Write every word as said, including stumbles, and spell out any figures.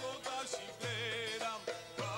Goga Shivram.